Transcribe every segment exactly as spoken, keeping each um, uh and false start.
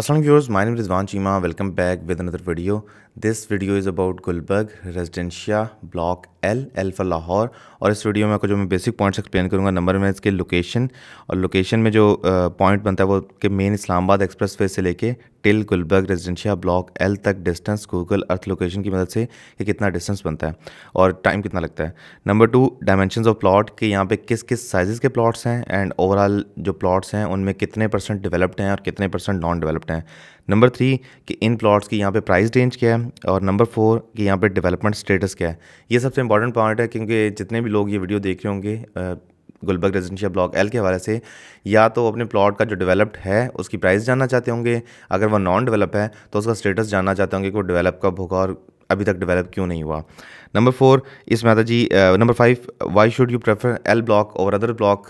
Assalamu viewers, my name is Rizwan Cheema. Welcome back with another video. This video is about Gulberg Residencia Block L, L for Lahore. और इस video में आपको जो मैं basic points explain करूँगा, number में इसके location, और लोकेशन में जो पॉइंट बनता है वो कि मेन इस्लामाबाद एक्सप्रेसवे से लेके till Gulberg residencia block L तक डिस्टेंस गूगल अर्थ लोकेशन की मदद से कि कितना डिस्टेंस बनता है और टाइम कितना लगता है। Number two, dimensions of plot कि यहाँ पे किस किस साइजेस के प्लॉट्स हैं एंड ओवरऑल जो प्लॉट्स हैं उनमें कितने परसेंट डेवलप्ड हैं और कितने परसेंट नॉन डेवलप्ड हैं। नंबर थ्री कि इन प्लॉट्स की यहाँ पे प्राइस रेंज क्या है, और नंबर फोर कि यहाँ पे डेवलपमेंट स्टेटस क्या है। ये सबसे इंपॉर्टेंट पॉइंट है क्योंकि जितने भी लोग ये वीडियो देख रहे होंगे गुलबर्ग रेजिडेंशिया ब्लॉक एल के हवाले से, या तो अपने प्लॉट का जो डेवलप्ड है उसकी प्राइस जानना चाहते होंगे, अगर वो नॉन डेवलप है तो उसका स्टेटस जानना चाहते होंगे कि वो डेवलप कब होगा और अभी तक डेवलप क्यों नहीं हुआ। नंबर फोर इस माता जी number five why should you prefer L block और अदर ब्लॉक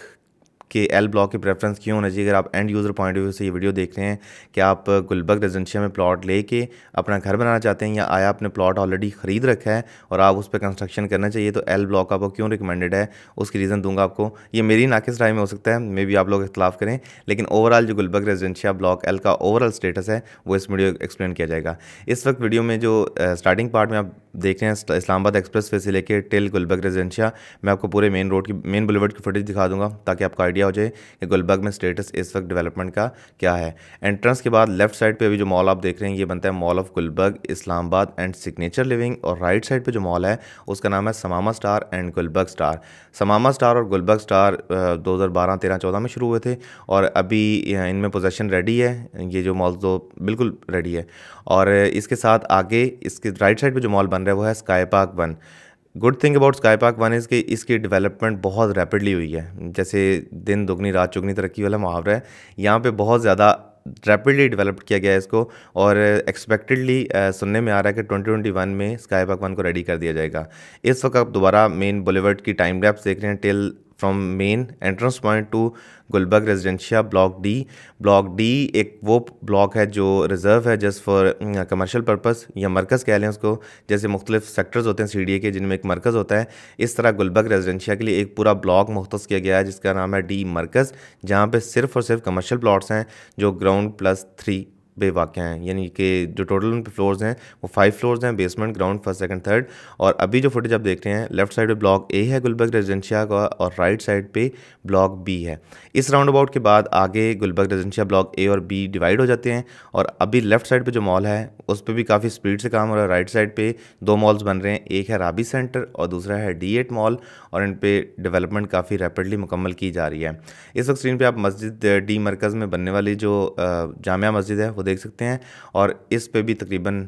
के एल ब्लॉक की प्रेफरेंस क्यों होना चाहिए अगर आप end user point of view से ये वीडियो देख रहे हैं कि आप गुलबर्ग रेजिडेंशिया में प्लॉट लेके अपना घर बनाना चाहते हैं या आया आपने प्लॉट ऑलरेडी ख़रीद रखा है और आप उस पर कंस्ट्रक्शन करना चाहिए, तो एल ब्लॉक आपको क्यों रिकमेंडेड है उसकी रीज़न दूंगा आपको। ये मेरी नाकिस राय में हो सकता है, मे बी आप लोग इख्तलाफ करें, लेकिन ओवरऑल जो गुलबर्ग रेजिडेंशिया ब्लॉक एल का ओवरऑल स्टेटस है वो इस वीडियो एक्सप्लेन किया जाएगा। इस वक्त वीडियो में जो स्टार्टिंग पार्ट में आप देख रहे हैं इस्लामाबाद एक्सप्रेसवे से लेकर टिल गुलबर्ग रेजिडेंशिया, मैं आपको पूरे मेन रोड की मेन बुलेवर्ड की फुटेज दिखा दूंगा ताकि आपका आइडिया हो जाए कि गुलबर्ग में स्टेटस इस वक्त डेवलपमेंट का क्या है। एंट्रेंस के बाद लेफ्ट साइड पे अभी जो मॉल आप देख रहे हैं ये बनता है mall of Gulberg Islamabad and signature living, और राइट साइड पे जो मॉल है उसका नाम है Samama star and Gulberg star. Samama star और गुलबर्ग स्टार दो हज़ार बारह तेरह चौदह में शुरू हुए थे और अभी इनमें पोजेसन रेडी है, ये जो मॉल तो बिल्कुल रेडी है। और इसके साथ आगे इसके राइट साइड पर जो मॉल बन वो है sky park one. Good thing about sky park one is कि इसकी डेवलपमेंट बहुत रैपिडली हुई है, जैसे दिन दुगनी रात चुगनी तरक्की वाला मुहावरा है, यहाँ पे बहुत ज़्यादा रैपिडली डेवलप किया गया है इसको, और एक्सपेक्टेडली सुनने में आ रहा है कि ट्वेंटी ट्वेंटी वन में स्काई पार्क वन को रेडी कर दिया जाएगा। इस वक्त आप दोबारा मेन बुलेवर्ड की टाइम लैप्स देख रहे हैं till from main entrance point to Gulberg residencia block D. Block D एक वो ब्लॉक है जो रिज़र्व है जस्ट फॉर कमर्शियल पर्पस या मरकज़ कह लें उसको, जैसे मुख्तलिफ सेक्टर्स होते हैं सीडीए के जिनमें एक मरकज़ होता है, इस तरह गुलबर्ग रेजिडेंशिया के लिए एक पूरा ब्लॉक मुख्तस किया गया है जिसका नाम है डी मरकज़, जहाँ पर सिर्फ और सिर्फ कमर्शियल प्लाट्स हैं जो ग्राउंड प्लस थ्री बेवाक़ हैं, यानी कि जो टोटल उन पे फ्लोर्स हैं वो फाइव फ्लोर्स हैं, basement ground first second third. और अभी जो फुटेज आप देख रहे हैं लेफ्ट साइड पे ब्लॉक ए है गुलबर्ग रेजिडेंशिया का और राइट साइड पे ब्लॉक बी है। इस राउंड अबाउट के बाद आगे गुलबर्ग रेजिडेंशिया ब्लॉक ए और बी डिवाइड हो जाते हैं, और अभी लेफ्ट साइड पर जो मॉल है उस पर भी काफ़ी स्पीड से काम हो रहा है। राइट साइड पर दो मॉल्स बन रहे हैं, एक है राबी सेंटर और दूसरा है डी एट मॉल, और इन पर डेवलपमेंट काफ़ी रैपिडली मुकम्मल की जा रही है। इस वक्त स्क्रीन पर आप मस्जिद डी मरकज़ में बनने वाली जो जामिया मस्जिद है देख सकते हैं, और इस पे भी तकरीबन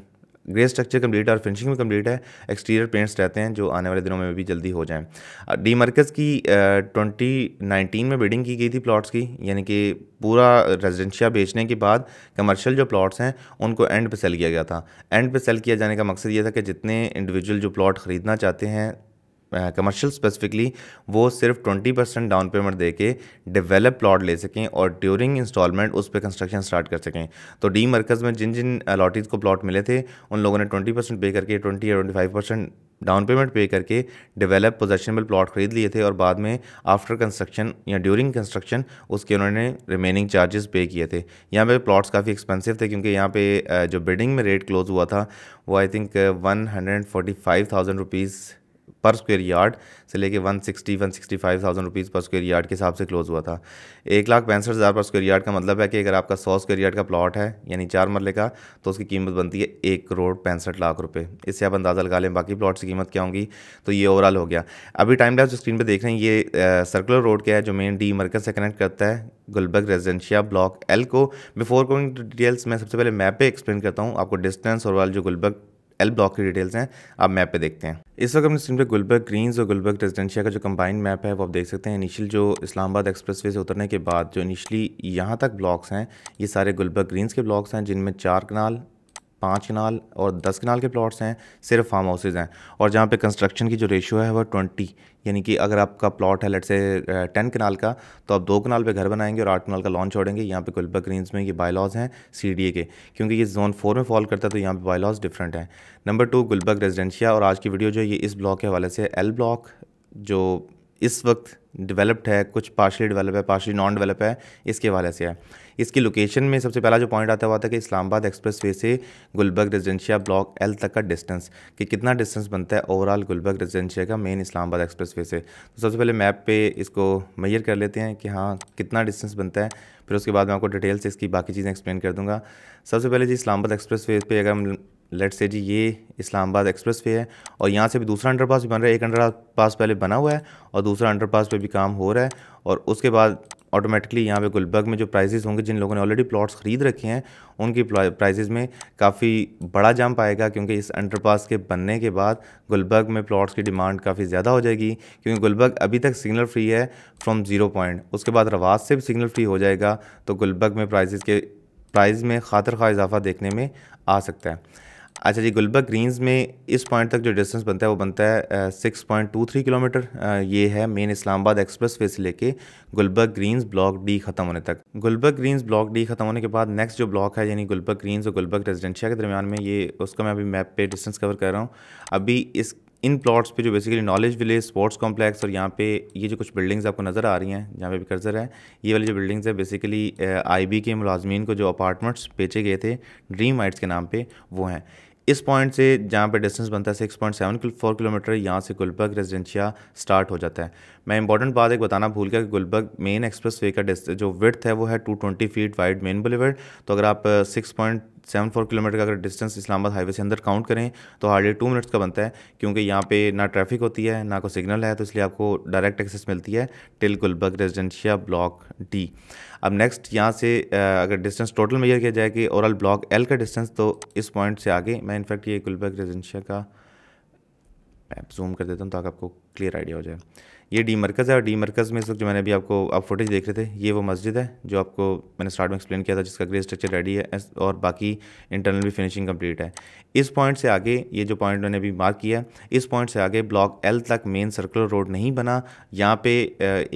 ग्रे स्ट्रक्चर कंप्लीट है और फिनिशिंग भी कंप्लीट है, एक्सटीरियर पेंट्स रहते हैं जो आने वाले दिनों में भी जल्दी हो जाएं। डी मरकज़ की ट्वेंटी नाइनटीन में बिडिंग की गई थी प्लॉट्स की, यानी कि पूरा रेजिडेंशिया बेचने के बाद कमर्शियल जो प्लॉट्स हैं उनको एंड पे सेल किया गया था। एंड पे सेल किया जाने का मकसद ये था कि जितने इंडिविजुअल जो प्लॉट ख़रीदना चाहते हैं कमर्शियल uh, स्पेसिफिकली, वो सिर्फ ट्वेंटी परसेंट डाउन पेमेंट दे के डेवलप प्लॉट ले सकें और ड्यूरिंग इंस्टॉलमेंट उस पर कंस्ट्रक्शन स्टार्ट कर सकें। तो डी मरकज़ में जिन जिन अलॉटीज को प्लॉट मिले थे उन लोगों ने ट्वेंटी परसेंट पे करके ट्वेंटी या twenty five percent down payment pay करके डेवलप पोजेशनेबल प्लॉट ख़रीद लिए थे, और बाद में आफ्टर कंस्ट्रक्शन या ड्यूरिंग कंस्ट्रक्शन उसके उन्होंने रिमेनिंग चार्जेस पे किए थे। यहाँ पे प्लॉट्स काफ़ी एक्सपेंसिव थे क्योंकि यहाँ पे जो बिडिंग में रेट क्लोज हुआ था वो I think one hundred forty five thousand rupees per square yard से लेके one sixty one sixty five thousand rupees per square yard के हिसाब से क्लोज़ हुआ था। एक लाख पैंसठ हज़ार पर स्क्वायर यार्ड का मतलब है कि अगर आपका सौ स्क्वायर यार्ड का प्लॉट है यानी चार मरले का, तो उसकी कीमत बनती है एक करोड़ पैंसठ लाख रुपए। इससे आप अंदाज़ा लगा लें बाकी प्लॉट्स की कीमत क्या होंगी। तो ये ओवरऑल हो गया। अभी टाइम लैप्स स्क्रीन पर देख रहे हैं ये आ, सर्कुलर रोड क्या है जो मेन डी मरकज़ से कनेक्ट करता है गुलबर्ग रेजिडेंशिया ब्लॉक एल को। बिफोर गोइंग टू डिटेल्स मैं सबसे पहले मैप पर एक्सप्लेन करता हूँ आपको डिस्टेंस और जो गुलबर्ग एल ब्लॉक की डिटेल्स हैं आप मैप पे देखते हैं। इस वक्त अपने स्क्रीन पे गुलबर्ग ग्रीन्स और गुलबर्ग रेजिडेंशिया का जो कंबाइंड मैप है वो आप देख सकते हैं। इनिशियल जो इस्लामाबाद एक्सप्रेसवे से उतरने के बाद जो इनिशियली यहाँ तक ब्लॉक्स हैं ये सारे गुलबर्ग ग्रीन्स के ब्लॉक्स हैं, जिनमें चार कनाल पाँच कनाल और दस कनाल के प्लॉट्स हैं, सिर्फ फार्म हाउसेज हैं, और जहाँ पे कंस्ट्रक्शन की जो रेशियो है वो ट्वेंटी, यानी कि अगर आपका प्लॉट है लेट से टेन कनाल का तो आप दो कनाल पे घर बनाएंगे और आठ कनाल का लॉन छोड़ेंगे। यहाँ पे गुलबर्ग ग्रीन्स में ये बायलॉज हैं सीडीए के, क्योंकि ये जोन फोर में फॉल करता है तो यहाँ पे बायलॉज डिफरेंट हैं। नंबर टू गुलबर्ग रेजिडेंशिया, और आज की वीडियो जो ये इस ब्लॉक के हवाले से एल ब्लॉक जो इस वक्त डेवलप्ड है, कुछ पार्शली डेवलप है, पार्शली नॉन डेवलप है, इसके हवाले से है। इसकी लोकेशन में सबसे पहला जो पॉइंट आता हुआ था कि इस्लामाबाद एक्सप्रेसवे से गुलबर्ग रेजिडेंशिया ब्लॉक एल तक का डिस्टेंस, कि कितना डिस्टेंस बनता है ओवरऑल गुलबर्ग रेजिडेंशिया का मेन इस्लामाबाद एक्सप्रेसवे से। तो सबसे पहले मैप पे इसको मेजर कर लेते हैं कि हाँ कितना डिस्टेंस बनता है, फिर उसके बाद मैं आपको डिटेल से इसकी बाकी चीज़ें एक्सप्लेन कर दूँगा। सबसे पहले जी इस्लामाबाद एक्सप्रेसवे पे अगर हम लेट से जी ये इस्लामाबाद एक्सप्रेसवे है और यहाँ से भी दूसरा अंडरपास भी बन रहा है, एक अंडरपास पहले बना हुआ है और दूसरा अंडरपास पे भी काम हो रहा है, और उसके बाद ऑटोमेटिकली यहाँ पे गुलबर्ग में जो प्राइसेस होंगे, जिन लोगों ने ऑलरेडी प्लॉट्स ख़रीद रखे हैं उनकी प्राइसेस में काफ़ी बड़ा जंप आएगा, क्योंकि इस अंडरपास के बनने के बाद गुलबर्ग में प्लॉट्स की डिमांड काफ़ी ज़्यादा हो जाएगी, क्योंकि गुलबर्ग अभी तक सिग्नल फ्री है फ्रॉम ज़ीरो पॉइंट, उसके बाद रवास से भी सिग्नल फ्री हो जाएगा, तो गुलबर्ग में प्राइसेस के प्राइस में खातर खा इजाफा देखने में आ सकता है। अच्छा जी, गुलबर्ग ग्रीन्स में इस पॉइंट तक जो डिस्टेंस बनता है वो बनता है six point two three kilometre. ये है मेन इस्लामाबाद एक्सप्रेसवे से लेके गुलबर्ग ग्रीन्स ब्लॉक डी ख़त्म होने तक। गुलबर्ग ग्रीन्स ब्लॉक डी ख़त्म होने के बाद नेक्स्ट जो ब्लॉक है, यानी गुलबर्ग ग्रीन्स और गुलबर्ग रेजिडेंशिया के दरमियान में, ये उसका मैं अभी मैप पे डिस्टेंस कवर कर रहा हूँ। अभी इस इन प्लॉट्स पे जो basically knowledge village sports complex और यहाँ पे ये जो कुछ बिल्डिंग्स आपको नज़र आ रही हैं, जहाँ पे भी कर्जर है, ये वाली जो बिल्डिंग्स है बेसिकली आईबी के मुलाजमीन को जो अपार्टमेंट्स बेचे गए थे ड्रीम वाइट्स के नाम पे, वो हैं। इस पॉइंट से जहाँ पे डिस्टेंस बनता है six point seven four kilometre, यहाँ से गुलबर्ग रेजिडेंशिया स्टार्ट हो जाता है। मैं इंपॉर्टेंट बात एक बताना भूल गया कि गुलबर्ग मेन एक्सप्रेसवे का जो विड्थ है वो है two twenty feet wide main boulevard, तो अगर आप six point seven four kilometre का अगर डिस्टेंस इस्लामाबाद हाईवे से अंदर काउंट करें तो हार्डली टू मिनट्स का बनता है, क्योंकि यहाँ पे ना ट्रैफिक होती है ना कोई सिग्नल है, तो इसलिए आपको डायरेक्ट एक्सेस मिलती है till Gulberg residencia block D. अब नेक्स्ट यहाँ से अगर डिस्टेंस टोटल मेजर किया जाए कि ओवरऑल ब्लॉक एल का डिस्टेंस, तो इस पॉइंट से आगे मैं इनफैक्ट ये गुलबर्ग रेजिडेंशिया का मैप जूम कर देता हूँ ताकि आपको क्लियर आइडिया हो जाए। ये डी मरकज़ है और डी मरकज़ में इस वक्त जो मैंने अभी आपको आप फुटेज देख रहे थे, ये वो मस्जिद है जो आपको मैंने स्टार्ट में एक्सप्लेन किया था, जिसका ग्रे स्ट्रक्चर रेडी है और बाकी इंटरनल भी फिनिशिंग कंप्लीट है। इस पॉइंट से आगे ये जो पॉइंट मैंने अभी मार्क किया है, इस पॉइंट से आगे ब्लॉक एल तक मेन सर्कुलर रोड नहीं बना, यहाँ पे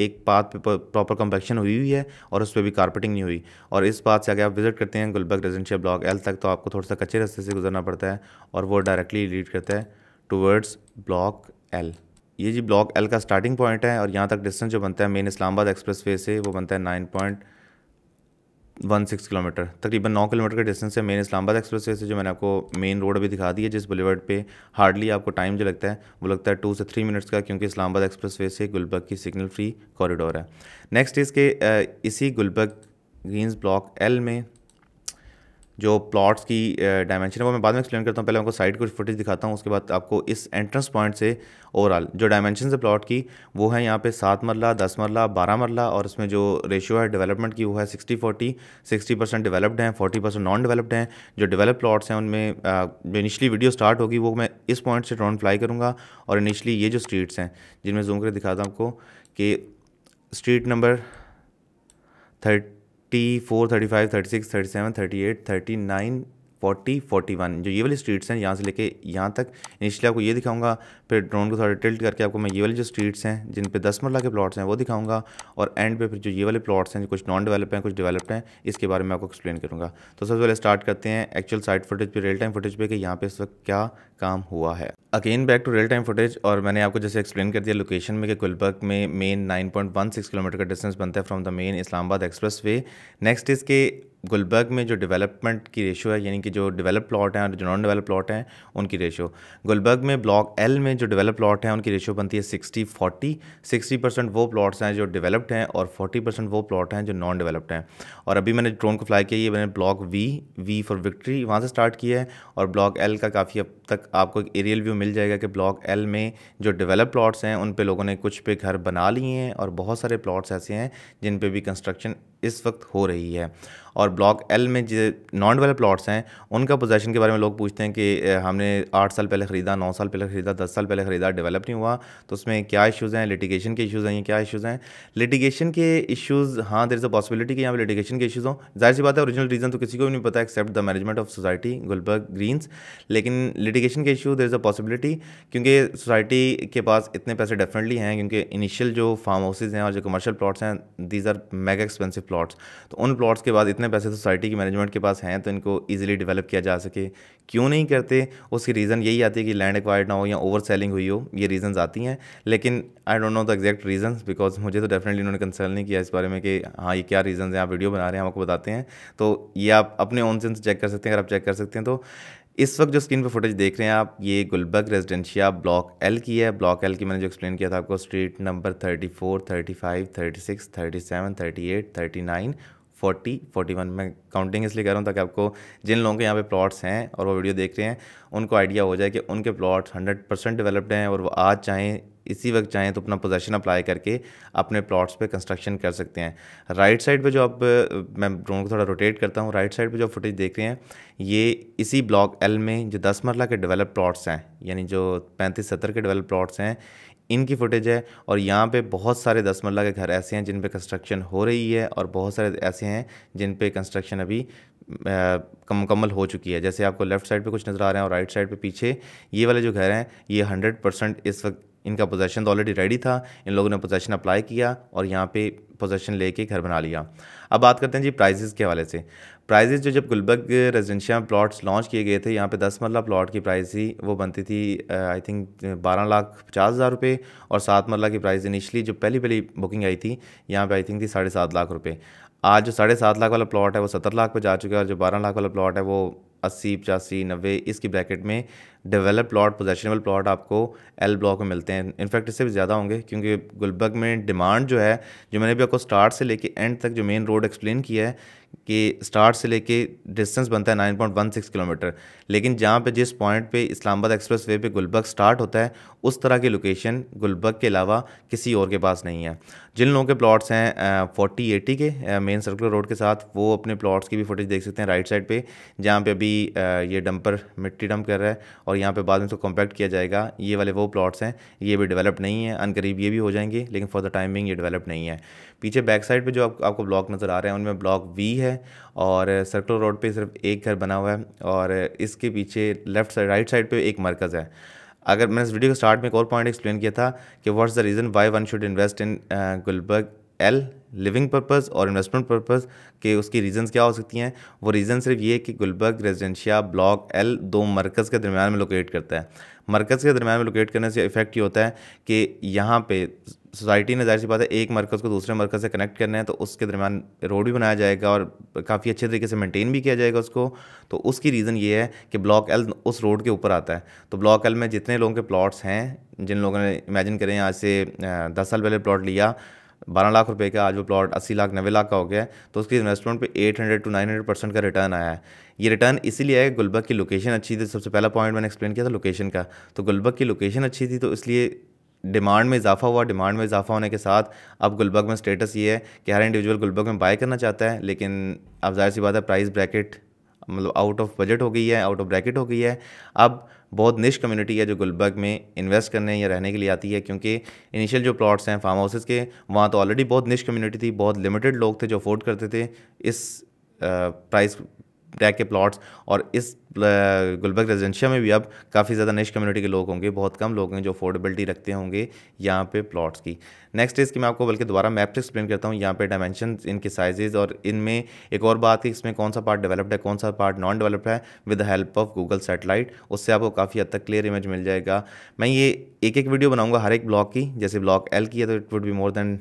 एक पाथ पे प्रॉपर कम्पेक्शन हुई हुई है और उस पर भी कारपेटिंग नहीं हुई, और इस पाथ से आगे आप विजिट करते हैं गुलबर्ग रेजिडेंशिया ब्लॉक एल तक तो आपको थोड़ा सा कच्चे रास्ते से गुजरना पड़ता है और वो डायरेक्टली लीड करता है टूवर्ड्स ब्लॉक एल। ये जी ब्लॉक एल का स्टार्टिंग पॉइंट है और यहाँ तक डिस्टेंस जो बनता है मेन इस्लामाबाद एक्सप्रेसवे से वो बनता है nine point one six kilometre, तकरीबन नौ किलोमीटर का डिस्टेंस है मेन इस्लामाबाद एक्सप्रेसवे से। जो मैंने आपको मेन रोड भी दिखा दी है जिस बुलेवर्ड पे हार्डली आपको टाइम जो लगता है वो लगता है टू से थ्री मिनट्स का, क्योंकि इस्लामाबाद एक्सप्रेसवे से गुलबर्ग की सिग्नल फ्री कॉरिडोर है। नेक्स्ट इसके इसी गुलबर्ग ग्रीन्स ब्लॉक एल में जो प्लॉट्स की डायमेंशन है वो मैं बाद में एक्सप्लेन करता हूँ, पहले आपको साइड कुछ फुटेज दिखाता हूँ, उसके बाद आपको इस एंट्रेंस पॉइंट से ओवरऑल जो डायमेंशन है प्लॉट की वो है यहाँ पे सात मरला, दस मरला, बारह मरला, और इसमें जो रेशियो है डेवलपमेंट की वो है sixty forty, sixty percent developed हैं, फोर्टी परसेंट नॉन डेवलप्ड हैं। जो डेवलप प्लॉट्स हैं उनमें जो इनिशियली वीडियो स्टार्ट होगी वो मैं इस पॉइंट से ड्रोन फ्लाई करूँगा, और इनिशियली ये जो स्ट्रीट्स हैं जिनमें जूम कर दिखाता हूँ आपको कि street number thirty four, thirty five, thirty six, thirty seven, thirty eight, thirty nine, forty, forty one, जो ये वाली स्ट्रीट्स हैं यहाँ से लेके यहाँ तक इनिशियली आपको ये दिखाऊंगा, फिर ड्रोन को थोड़ा टिल्ट करके आपको मैं ये वाली जो स्ट्रीट्स हैं जिन पे दस मरला के प्लॉट्स हैं वो दिखाऊंगा, और एंड पे फिर जो ये वाले प्लॉट्स हैं जो कुछ नॉन डेवलप हैं कुछ डेवलप्ड हैं इसके बारे में आपको एक्सप्लेन करूँगा। तो सबसे पहले स्टार्ट करते हैं एक्चुअल साइड फुटेज पे, रियल टाइम फुटेज पे, कि यहाँ पे इस वक्त क्या काम हुआ है। Again back to real time footage, और मैंने आपको जैसे एक्सप्लेन कर दिया लोकेशन में कि गुलबर्ग में main nine point one six kilometre का डिस्टेंस बनता है from the main Islamabad expressway. Next इसके गुलबर्ग में जो डेवलपमेंट की रेशियो है, यानी कि जो डेवलप प्लॉट हैं और जो नॉन डेवलप प्लॉट हैं उनकी रेशियो, गुलबर्ग में ब्लॉक एल में जो डेवलप प्लॉट हैं उनकी रेशियो बनती है सिक्सटी फोर्टी, सिक्सटी परसेंट वो प्लॉट्स हैं जो डेवलप्ड हैं और फोर्टी परसेंट वो प्लॉट हैं जो नॉन डेवलप्ड हैं। और अभी मैंने ड्रोन को फ्लाई किया, ये मैंने block V V for victory वहाँ से स्टार्ट किया है, और ब्लॉक एल का काफ़ी अब तक आपको एक एरियल व्यू मिल जाएगा कि ब्लॉक एल में जो डेवलप प्लॉट्स हैं उन पे लोगों ने कुछ पे घर बना लिए हैं और बहुत सारे प्लॉट्स ऐसे हैं जिन पे भी कंस्ट्रक्शन इस वक्त हो रही है। और ब्लॉक एल में जो नॉन डेवलप प्लॉट्स हैं उनका पोजीशन के बारे में लोग पूछते हैं कि हमने आठ साल पहले ख़रीदा, नौ साल पहले ख़रीदा, दस साल पहले ख़रीदा, डेवलप नहीं हुआ, तो उसमें क्या इश्यूज़ हैं, लिटिगेशन के इश्यूज़ हैं, ये क्या इश्यूज़ हैं? लिटिगेशन के इश्यूज़, हाँ देयर इज़ अ पॉसिबिलिटी कि यहाँ पर लिटिगेशन के इश्यूज़ हों, जाहिर सी बात है ओरिजिनल रीज़न तो किसी को भी नहीं पता except the management of society Gulberg Green's, लेकिन एप्लीकेशन के issue there is a possibility, क्योंकि सोसाइटी के पास इतने पैसे डेफिनेटली हैं, क्योंकि इनिशियल जो फार्म हाउसेज हैं और जो कमर्शियल प्लाट्स हैं these are mega expensive plots, तो उन प्लाट्स के बाद इतने पैसे सोसाइटी की मैनेजमेंट के पास हैं तो इनको ईजिली डेवलप किया जा सके। क्यों नहीं करते, उसकी रीज़न यही आती है कि लैंड एक्वायर्ड ना हो या ओवर सेलिंग हुई हो, ये रीजंस आती हैं। लेकिन I don't know the exact reasons, because मुझे तो डेफिनेटली उन्होंने कंसल्ट नहीं किया इस बारे में कि हाँ ये क्या रीजंस हैं। आप वीडियो बना रहे हैं, हम आपको बताते हैं, तो ये आप अपने ओन सेंस चेक कर सकते हैं। अगर आप चेक कर सकते हैं तो इस वक्त जो स्क्रीन पर फुटेज देख रहे हैं आप, ये गुलबर्ग रेजिडेंशिया ब्लॉक एल की है। ब्लॉक एल की मैंने जो एक्सप्लेन किया था आपको, street number thirty four thirty five thirty six thirty seven thirty eight thirty nine forty forty one, मैं काउंटिंग इसलिए कर रहा हूँ ताकि आपको जिन लोगों के यहाँ पे प्लॉट्स हैं और वो वीडियो देख रहे हैं उनको आइडिया हो जाए कि उनके प्लॉट्स हंड्रेड परसेंट डेवलप्ड हैं और वो आज चाहें इसी वक्त चाहें तो अपना पोजेशन अप्लाई करके अपने प्लॉट्स पे कंस्ट्रक्शन कर सकते हैं। राइट साइड पे जो आप, मैं ड्रोन को थोड़ा रोटेट करता हूँ, राइट साइड पे जो फुटेज देख रहे हैं ये इसी ब्लॉक एल में जो दस मरला के डेवलप प्लॉट्स हैं, यानी जो पैंतीस सत्तर के डेवलप प्लॉट्स हैं, इनकी फुटेज है। और यहाँ पे बहुत सारे दस मरला के घर ऐसे हैं जिन पे कंस्ट्रक्शन हो रही है और बहुत सारे ऐसे हैं जिन पे कंस्ट्रक्शन अभी मुकम्मल हो चुकी है। जैसे आपको लेफ्ट साइड पे कुछ नज़र आ रहे हैं और राइट साइड पे पीछे ये वाले जो घर हैं ये हंड्रेड परसेंट, इस वक्त इनका पोजेशन तो ऑलरेडी रेडी था, इन लोगों ने पोजेशन अप्लाई किया और यहाँ पे पोजेशन लेके घर बना लिया। अब बात करते हैं जी प्राइजेज़ के हवाले से। प्राइजेज़ जो जब गुलबर्ग रेजिडेंशिया प्लॉट्स लॉन्च किए गए थे यहाँ पे दस मरला प्लॉट की प्राइस थी वो बनती थी आई थिंक बारह लाख पचास हज़ार रुपये, और सात मरला की प्राइस इनिशली जो पहली पहली बुकिंग आई थी यहाँ पे आई थिंक थी साढ़े सात लाख रुपये। आज जो साढ़े सात लाख वाला प्लॉट है वो सत्तर लाख पे जा चुका है, और जो बारह लाख वाला प्लॉट है वो अस्सी पचासी नब्बे इसकी ब्रैकेट में डेवलप प्लॉट पोजेशनेबल प्लॉट आपको एल ब्लॉक में मिलते हैं। इनफैक्ट इससे भी ज़्यादा होंगे, क्योंकि गुलबर्ग में डिमांड जो है, जो मैंने भी आपको स्टार्ट से लेके एंड तक जो मेन रोड एक्सप्लेन किया है कि स्टार्ट से लेके डिस्टेंस बनता है nine point one six kilometre, लेकिन जहाँ पे जिस पॉइंट पे इस्लामाबाद एक्सप्रेस वे पे गुलबर्ग स्टार्ट होता है उस तरह की लोकेशन गुलबर्ग के अलावा किसी और के पास नहीं है। जिन लोगों के प्लॉट्स हैं फोर्टी एटी के मेन सर्कुलर रोड के साथ, वो अपने प्लॉट्स की भी फुटेज देख सकते हैं राइट साइड पर, जहाँ पर अभी ये डंपर मिट्टी डंप कर रहा है और यहाँ पे बाद में इसको कॉम्पैक्ट किया जाएगा। ये वाले वो प्लॉट्स हैं, ये भी डेवलप नहीं है, अनकरीब ये भी हो जाएंगे, लेकिन फॉर द टाइमिंग ये डेवलप नहीं है। पीछे बैक साइड पे जो आप, आपको ब्लॉक नज़र आ रहे हैं उनमें ब्लॉक वी है और सर्कुलर रोड पे सिर्फ एक घर बना हुआ है, और इसके पीछे लेफ्ट साइड राइट साइड पर एक मरकज़ है। अगर मैंने इस वीडियो के स्टार्ट में एक और पॉइंट एक्सप्लेन किया था कि what's the reason why one should invest in Gulberg L, living purpose और इन्वेस्टमेंट पर्पस के उसकी रीजंस क्या हो सकती हैं। वो रीज़न सिर्फ ये है कि गुलबर्ग रेजिडेंशिया ब्लॉक एल दो मरकज़ के दरम्यान में लोकेट करता है। मरकज़ के दरम्यान में लोकेट करने से इफेक्ट ये होता है कि यहाँ पे सोसाइटी ने, जाहिर सी बात है, एक मरकज़ को दूसरे मरकज़ से कनेक्ट करना है, तो उसके दरमियान रोड भी बनाया जाएगा और काफ़ी अच्छे तरीके से मेंटेन भी किया जाएगा उसको। तो उसकी रीज़न ये है कि ब्लॉक एल उस रोड के ऊपर आता है, तो ब्लॉक एल में जितने लोगों के प्लॉट्स हैं, जिन लोगों ने इमेजिन करें आज से दस साल पहले प्लॉट लिया बारह लाख रुपए का, आज वो प्लॉट अस्सी लाख नब्बे लाख का हो गया है, तो उसकी इन्वेस्टमेंट पे eight hundred to nine hundred percent का रिटर्न आया है। ये रिटर्न इसीलिए है कि गुलबर्ग की लोकेशन अच्छी थी। सबसे पहला पॉइंट मैंने एक्सप्लेन किया था लोकेशन का, तो गुलबर्ग की लोकेशन अच्छी थी तो इसलिए डिमांड में इजाफा हुआ। डिमांड में इजाफा होने के साथ अब गुलबर्ग में स्टेटस ये है कि हर इंडिविजुअल गुलबर्ग में बाय करना चाहता है, लेकिन अब जाहिर सी बात है प्राइस ब्रैकेट मतलब आउट ऑफ बजट हो गई है, आउट ऑफ ब्रैकेट हो गई है। अब बहुत निश कम्युनिटी है जो गुलबर्ग में इन्वेस्ट करने या रहने के लिए आती है, क्योंकि इनिशियल जो प्लॉट्स हैं फार्म हाउसेस के वहाँ तो ऑलरेडी बहुत निश कम्युनिटी थी, बहुत लिमिटेड लोग थे जो अफोर्ड करते थे इस प्राइस ब्रैकेट के प्लॉट्स, और इस गुलबर्ग रेजिडेंशिया में भी अब काफ़ी ज़्यादा निश कम्युनिटी के लोग होंगे, बहुत कम लोग हैं जो अफोर्डेबिलिटी रखते होंगे यहाँ पे प्लॉट्स की। नेक्स्ट इसकी मैं आपको बल्कि दोबारा मैप से एक्सप्लेन करता हूँ, यहाँ पे डायमेंशन इनके साइजेज़ और इनमें एक और बात है इसमें कौन सा पार्ट डेवलप्ड है कौन सा पार्ट नॉन डेवलप्ड है, with the help of Google satellite. उससे आपको काफ़ी हद तक क्लियर इमेज मिल जाएगा। मैं ये एक एक वीडियो बनाऊँगा हर एक ब्लॉक की, जैसे ब्लॉक एल की है तो it would be more than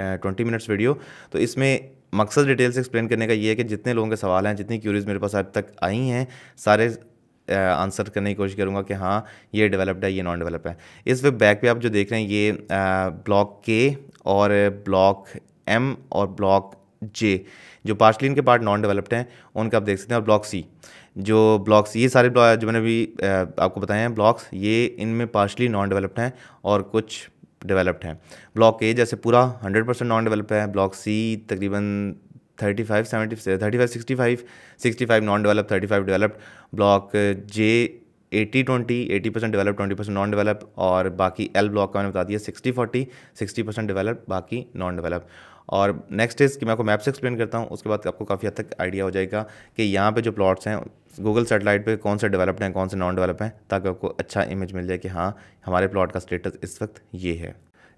twenty minutes video. तो इसमें मकसद डिटेल से एक्सप्लेन करने का ये है कि जितने लोगों के सवाल हैं, जितनी क्यूरीज मेरे पास अब तक आई हैं, सारे आंसर करने की कोशिश करूँगा कि हाँ ये डेवलप्ड है ये नॉन डेवलप्ड है। इस वे बैक पे आप जो देख रहे हैं ये ब्लॉक के और ब्लॉक एम और ब्लॉक जे जो पार्शली इनके पार्ट नॉन डेवलप्ड हैं उनका आप देख सकते हैं, और ब्लॉक सी जो ब्लॉक्स ये सारे ब्लॉक जो मैंने अभी आपको बताए हैं ब्लॉक्स ये इनमें पार्शली नॉन डेवलप्ड हैं और कुछ डेवलप्ड हैं। ब्लॉक ए जैसे पूरा हंड्रेड परसेंट नॉन डेवलप है, ब्लॉक सी तकरीबन thirty five seventy thirty five sixty five sixty five non develop thirty five developed, block J eighty twenty eighty percent develop twenty percent non develop, और बाकी L block का मैंने बता दिया sixty forty sixty percent develop बाकी non develop. और next is कि मैं आपको मैप से एक्सप्लेन करता हूँ, उसके बाद आपको काफ़ी हद तक आइडिया हो जाएगा कि यहाँ पे जो प्लॉट्स हैं गूगल सेटेलाइट पे कौन से डेवलप्ड हैं कौन से नॉन डेवलप हैं, ताकि आपको अच्छा इमेज मिल जाए कि हाँ हमारे प्लॉट का स्टेटस इस वक्त ये है।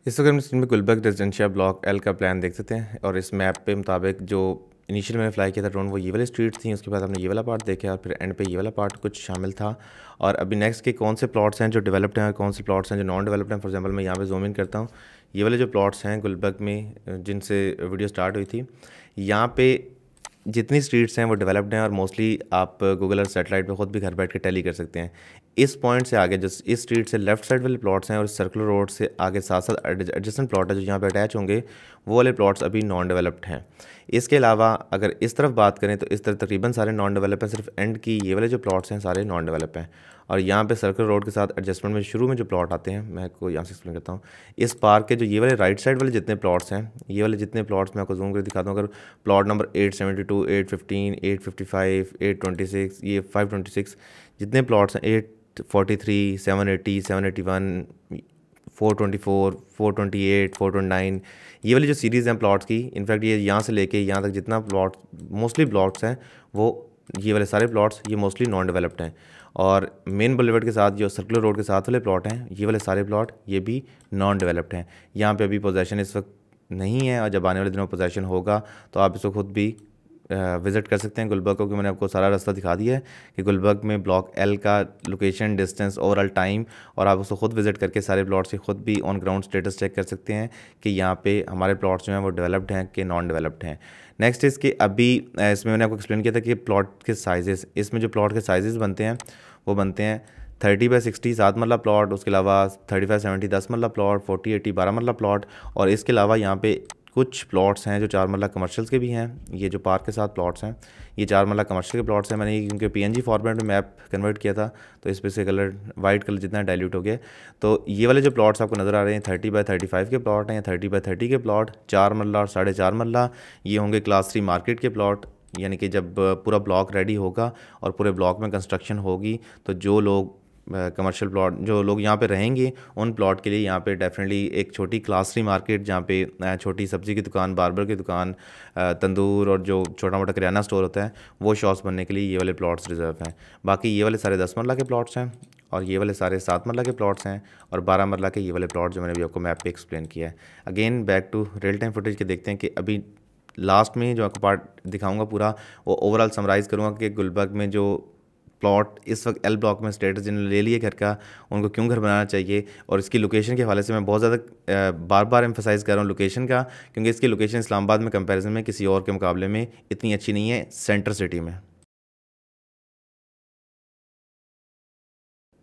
इस वक्त हम इसमें गुलबर्ग रेजिडेंशिया ब्लॉक एल का प्लान देख सकते हैं और इस मैप के मुताबिक जो इनिशियल मैंने फ्लाई किया था ड्रोन वो ये वाली स्ट्रीट्स थी, उसके बाद हमने ये वाला पार्ट देखा और फिर एंड पे ये वाला पार्ट कुछ शामिल था। और अभी नेक्स्ट के कौन से प्लॉट्स हैं जो डेवलप्ड हैं और कौन से प्लॉट्स हैं जो नॉन डेवलप्ड हैं। फॉर एग्जांपल मैं यहाँ पे जूम इन करता हूँ, ये वाले जो प्लॉट्स हैं गुलबर्ग में जिनसे वीडियो स्टार्ट हुई थी, यहाँ पे जितनी स्ट्रीट्स हैं वो डेवलप्ड हैं और मोस्टली आप गूगल और सेटेलाइट पर खुद भी घर बैठ के टैली कर सकते हैं। इस पॉइंट से आगे जो इस स्ट्रीट से लेफ्ट साइड वाले प्लॉट्स हैं और सर्कुलर रोड से आगे साथ साथ एडजेसेंट प्लॉट है जो यहाँ पे अटैच होंगे, वो वाले प्लॉट्स अभी नॉन डेवलप्ड हैं। इसके अलावा अगर इस तरफ बात करें तो इस तरफ तकरीबन सारे नॉन डेवलप हैं, सिर्फ एंड की ये वाले जो प्लॉट्स हैं सारे नॉन डेवलप हैं। और यहाँ पे सर्कुलर रोड के साथ एडजस्टमेंट में शुरू में जो प्लॉट आते हैं, मैं आपको यहाँ से एक्सप्लेन करता हूँ, इस पार्क के जो ये वाले राइट साइड वाले जितने प्लॉट्स हैं, ये वाले जितने प्लॉट्स मैं आपको जूम कर दिखाता हूँ, अगर plot number eight seventy two, eight fifteen, eight fifty five, eight twenty six, ये फाइव ट्वेंटी सिक्स, जितने प्लॉट्स हैं eight forty three, seven eighty, seven eighty one, four twenty four, four twenty eight, four twenty nine, ये वाली जो series हैं plots की, in fact ये यहाँ से लेके यहाँ तक जितना प्लॉट मोस्टली प्लॉट्स हैं वो ये वाले सारे प्लॉट्स ये मोस्टली नॉन डेवलप्ड हैं। और मेन बुलेवर्ड के साथ जो सर्कुलर रोड के साथ वाले प्लॉट हैं ये वाले सारे प्लॉट ये भी नॉन डेवलप्ड हैं। यहाँ पे अभी पोजेसन इस वक्त नहीं है और जब आने वाले दिनों में पोजेसन होगा तो आप इसको खुद भी विज़िट कर सकते हैं गुलबर्ग को, क्योंकि मैंने आपको सारा रास्ता दिखा दिया है कि गुलबर्ग में ब्लॉक एल का लोकेशन, डिस्टेंस, ओवरऑल टाइम, और आप उसको खुद विज़िट करके सारे प्लॉट्स के खुद भी ऑन ग्राउंड स्टेटस चेक कर सकते हैं कि यहाँ पे हमारे प्लॉट्स जो हैं वो डेवलप्ड हैं कि नॉन डेवलप्ड हैं। नेक्स्ट इसके अभी इसमें मैंने आपको एक्सप्लेन किया था कि प्लॉट के साइजेस, इसमें जो प्लॉट के साइजेस बनते हैं वो बनते हैं थर्टी बाई सिक्सटी सात मरला प्लॉट, उसके अलावा थर्टी फाइव सेवेंटी दस मरला प्लॉट, फोर्टी एटी बारह मरला प्लॉट, और इसके अलावा यहाँ पे कुछ प्लॉट्स हैं जो चार मरला कमर्शियल्स के भी हैं। ये जो पार्क के साथ प्लॉट्स हैं ये चार मरला कमर्शियल के प्लॉट्स हैं, मैंने ये क्योंकि पीएनजी फॉर्मेट में मैप कन्वर्ट किया था तो इस पर से कलर वाइट कलर जितना डाइल्यूट हो गया, तो ये वाले जो प्लॉट्स आपको नज़र आ रहे हैं थर्टी बाई थर्टी फाइव के प्लॉट हैं या थर्टी बाई थर्टी के प्लॉट, चार मरला और साढ़े चार मरला, ये होंगे क्लास थ्री मार्केट के प्लॉट। यानी कि जब पूरा ब्लॉक रेडी होगा और पूरे ब्लॉक में कंस्ट्रक्शन होगी तो जो लोग कमर्शियल प्लॉट जो लोग यहाँ पे रहेंगे उन प्लॉट के लिए यहाँ पे डेफिनेटली एक छोटी क्लास थ्री मार्केट, जहाँ पे छोटी सब्ज़ी की दुकान, बार्बर की दुकान, तंदूर और जो छोटा मोटा किराना स्टोर होता है वो शॉप्स बनने के लिए ये वाले प्लॉट्स रिजर्व हैं। बाकी ये वाले सारे दस मरला के प्लॉट्स हैं और ये वाले सारे सात मरला के प्लॉट्स हैं और बारह मरला के ये वाले प्लॉट जो मैंने अभी आपको मैप पर एक्सप्लेन किया है। Again back to real time footage के देखते हैं कि अभी लास्ट में जो आपको पार्ट दिखाऊंगा पूरा वो ओवरऑल समराइज़ करूँगा कि गुलबर्ग में जो प्लॉट इस वक्त एल ब्लॉक में स्टेटस जिन्होंने ले लिए घर का, उनको क्यों घर बनाना चाहिए। और इसकी लोकेशन के हवाले से मैं बहुत ज़्यादा बार बार एम्फसाइज़ कर रहा हूँ लोकेशन का, क्योंकि इसकी लोकेशन इस्लामाबाद में कंपैरिजन में किसी और के मुकाबले में इतनी अच्छी नहीं है सेंटर सिटी में।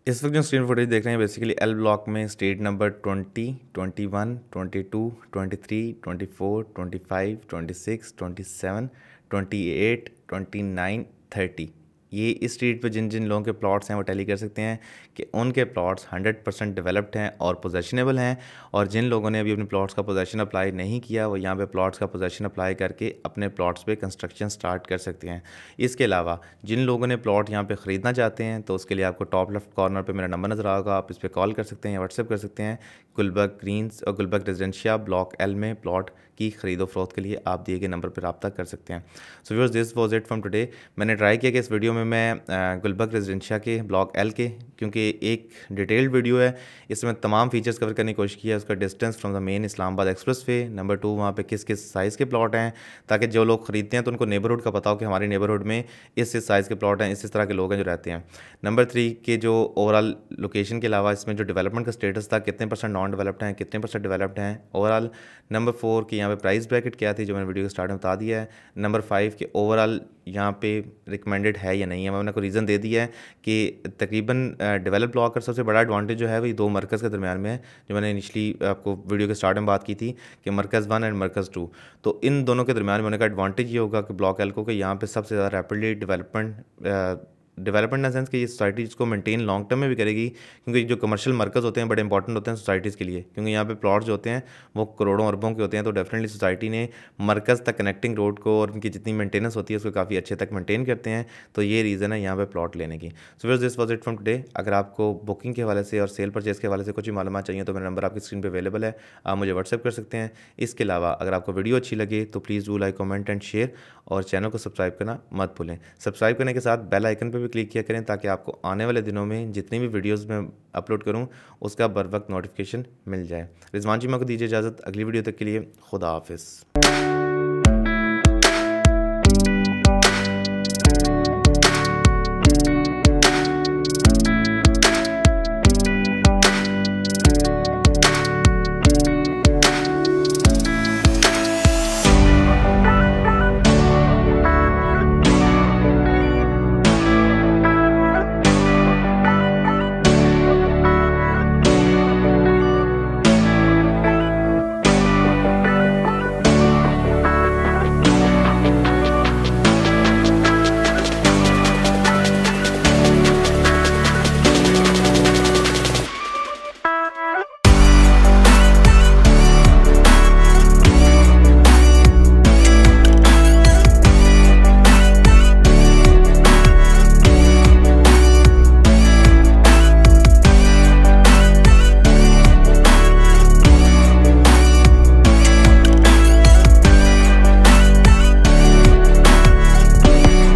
इस वक्त जो स्क्रीन फुटेज देख रहे हैं बेसिकली एल ब्लॉक में street number twenty, twenty one, twenty two, twenty three, twenty four, twenty five, twenty six, twenty seven, twenty eight, twenty nine, thirty, ये इस स्ट्रीट पे जिन जिन लोगों के प्लॉट्स हैं वो टैली कर सकते हैं कि उनके प्लॉट्स हंड्रेड परसेंट डेवलप्ड हैं और पोजेशनेबल हैं। और जिन लोगों ने अभी अपने प्लॉट्स का पोजेशन अप्लाई नहीं किया वो यहाँ पे प्लॉट्स का पोजेशन अप्लाई करके अपने प्लॉट्स पे कंस्ट्रक्शन स्टार्ट कर सकते हैं। इसके अलावा जिन लोगों ने प्लॉट यहाँ पर ख़रीदना चाहते हैं तो उसके लिए आपको टॉप लेफ्ट कॉर्नर पर मेरा नंबर नजर आएगा, आप इस पर कॉल कर सकते हैं या व्हाट्सअप कर सकते हैं। गुलबर्ग ग्रीन्स और गुलबर्ग रेजिडेंशिया ब्लॉक एल में प्लॉट की खरीदो फरोख्त के लिए आप दिए गए नंबर पर रब्ता कर सकते हैं। So viewers, this was it from today. मैंने ट्राई किया कि इस वीडियो में मैं गुलबर्ग रेजिडेंशिया के ब्लॉक एल के, क्योंकि एक डिटेल्ड वीडियो है इसमें तमाम फीचर्स कवर करने की कोशिश की है, उसका distance from the main Islamabad expressway, number two वहाँ पे किस किस साइज़ के प्लॉट हैं ताकि जो लोग खरीदते हैं तो उनको नेबरहुड का पता हो कि हमारे नेबरहुड में इस इस साइज़ के प्लॉट हैं, इस इस तरह के लोग हैं जो रहते हैं। नंबर थ्री के जो ओवरऑल लोकेशन के अलावा इसमें जो डेवलपमेंट का स्टेटस था, कितने परसेंट नॉन डेवलप्ड हैं, कितने परसेंट डेवलप्ड हैं ओवरऑल। नंबर फोर की यहाँ पे प्राइस ब्रैकेट क्या थी जो मैंने वीडियो के स्टार्ट में बता दिया है। नंबर फाइव के ओवरऑल यहाँ पे रिकमेंडेड है या नहीं है, मैंने को रीज़न दे दिया है कि तकरीबन डेवलप ब्लॉक का सबसे बड़ा एडवांटेज जो है वही दो मरकज़ के दरमियान में है, जो मैंने इनिशियली आपको वीडियो के स्टार्ट में बात की थी कि मरकज़ वन एंड मरकज़ टू, तो इन दोनों के दरमियान में उनका एडवांटेज ये होगा कि ब्लॉक एल को कि यहाँ पर सबसे ज़्यादा rapidly development development in sense कि ये सोसाइटी इसको मेंटेन लॉन्ग टर्म में भी करेगी, क्योंकि जो कमर्शियल मर्कज़ होते हैं बड़े इंपॉर्टेंट होते हैं सोसाइटीज़ के लिए, क्योंकि यहाँ पे प्लॉट्स जो होते हैं वो करोड़ों अरबों के होते हैं, तो डेफिनेटली सोसाइटी ने मर्कज़ तक कनेक्टिंग रोड को और उनकी जितनी मेंटेनेंस होती है उसको काफ़ी अच्छे तक मेंटेन करते हैं, तो ये रीज़न है यहाँ पर प्लॉट लेने की। So viewers, this was it from today. अगर आपको बुकिंग के हवाले से और सेल परचेज़ के हवाले से कुछ भी मालूमात चाहिए तो मेरा नंबर आपकी स्क्रीन पर अवेलेबल है, आप मुझे व्हाट्सएप कर सकते हैं। इसके अलावा अगर आपको वीडियो अच्छी लगे तो please do like, comment and share, और चैनल को सब्सक्राइब करना मत भूलें। सब्सक्राइब करने के साथ बेल आइकन पर भी क्लिक किया करें ताकि आपको आने वाले दिनों में जितनी भी वीडियोस मैं अपलोड करूं उसका बर वक्त नोटिफिकेशन मिल जाए। रिजवान चीमा को दीजिए इजाज़त, अगली वीडियो तक के लिए खुदा हाफिज़।